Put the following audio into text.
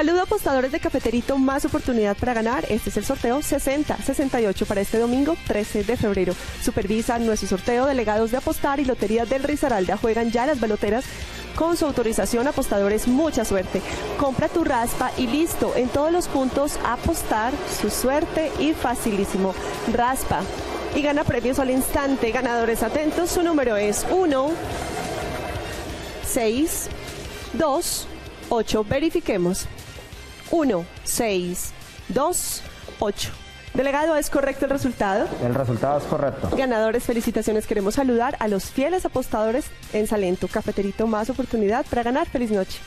Saludo apostadores de Cafeterito, más oportunidad para ganar. Este es el sorteo 60-68 para este domingo 13 de febrero. Supervisan nuestro sorteo delegados de apostar y Lotería del Risaralda. Juegan ya las baloteras con su autorización. Apostadores, mucha suerte. Compra tu raspa y listo. En todos los puntos apostar, su suerte y facilísimo. Raspa y gana premios al instante. Ganadores atentos, su número es 1-6-2-8. Verifiquemos. 1-6-2-8. Delegado, ¿es correcto el resultado? El resultado es correcto. Ganadores, felicitaciones. Queremos saludar a los fieles apostadores en Salento. Cafeterito, más oportunidad para ganar. Feliz noche.